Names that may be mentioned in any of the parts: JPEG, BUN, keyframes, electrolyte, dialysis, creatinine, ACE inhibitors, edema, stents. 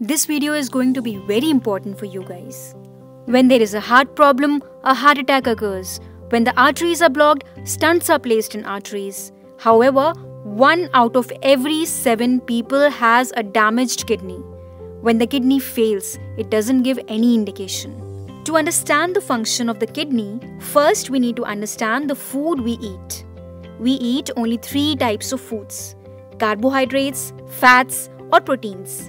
This video is going to be very important for you guys. When there is a heart problem, a heart attack occurs. When the arteries are blocked, stents are placed in arteries. However, 1 out of every 7 people has a damaged kidney. When the kidney fails, it doesn't give any indication. To understand the function of the kidney, first we need to understand the food we eat. We eat only 3 types of foods: carbohydrates, fats, or proteins.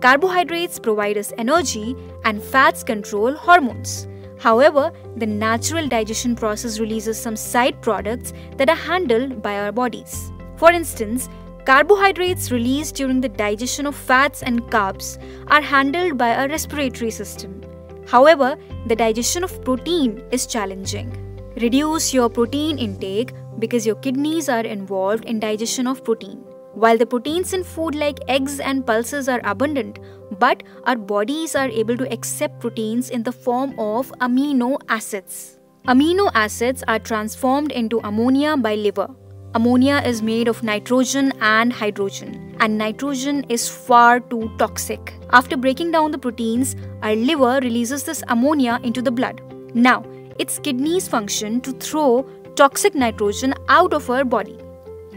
Carbohydrates provide us energy and fats control hormones. However, the natural digestion process releases some side products that are handled by our bodies. For instance, carbohydrates released during the digestion of fats and carbs are handled by our respiratory system. However, the digestion of protein is challenging. Reduce your protein intake because your kidneys are involved in digestion of protein. While the proteins in food like eggs and pulses are abundant, but our bodies are able to accept proteins in the form of amino acids. Amino acids are transformed into ammonia by liver. Ammonia is made of nitrogen and hydrogen, and nitrogen is far too toxic. After breaking down the proteins, our liver releases this ammonia into the blood. Now, its kidneys function to throw toxic nitrogen out of our body.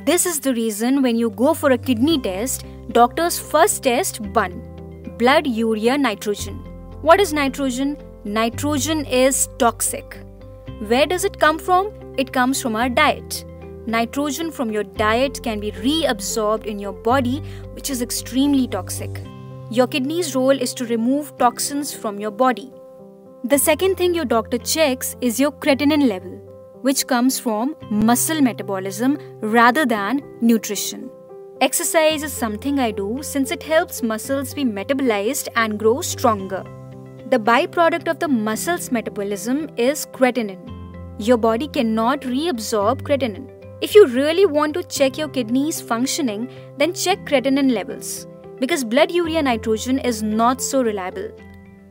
This is the reason when you go for a kidney test, doctors first test BUN, blood urea nitrogen. What is nitrogen? Nitrogen is toxic. Where does it come from? It comes from our diet. Nitrogen from your diet can be reabsorbed in your body, which is extremely toxic. Your kidney's role is to remove toxins from your body. The second thing your doctor checks is your creatinine level, which comes from muscle metabolism rather than nutrition. Exercise is something I do since it helps muscles be metabolized and grow stronger. The byproduct of the muscle's metabolism is creatinine. Your body cannot reabsorb creatinine. If you really want to check your kidneys functioning, then check creatinine levels, because blood urea nitrogen is not so reliable.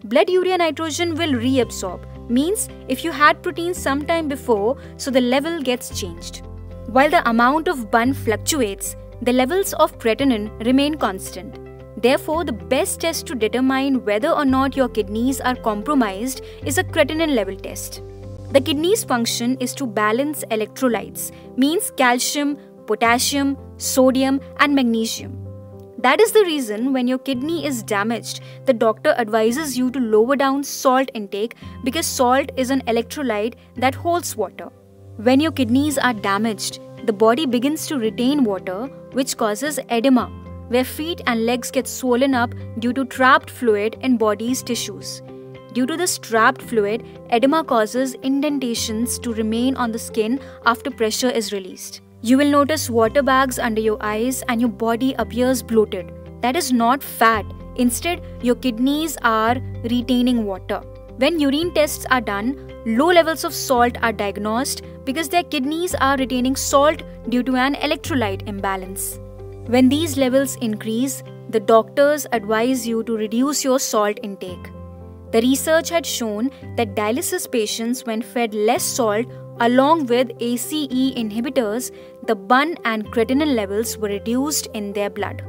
Blood urea nitrogen will reabsorb, means if you had protein sometime before, so the level gets changed. While the amount of BUN fluctuates, the levels of creatinine remain constant. Therefore, the best test to determine whether or not your kidneys are compromised is a creatinine level test. The kidney's function is to balance electrolytes, means calcium, potassium, sodium, and magnesium. That is the reason when your kidney is damaged, the doctor advises you to lower down salt intake because salt is an electrolyte that holds water. When your kidneys are damaged, the body begins to retain water, which causes edema, where feet and legs get swollen up due to trapped fluid in body's tissues. Due to this trapped fluid, edema causes indentations to remain on the skin after pressure is released. You will notice water bags under your eyes and your body appears bloated. That is not fat. Instead, your kidneys are retaining water. When urine tests are done, low levels of salt are diagnosed because their kidneys are retaining salt due to an electrolyte imbalance. When these levels increase, the doctors advise you to reduce your salt intake. The research had shown that dialysis patients, when fed less salt along with ACE inhibitors, the BUN and creatinine levels were reduced in their blood.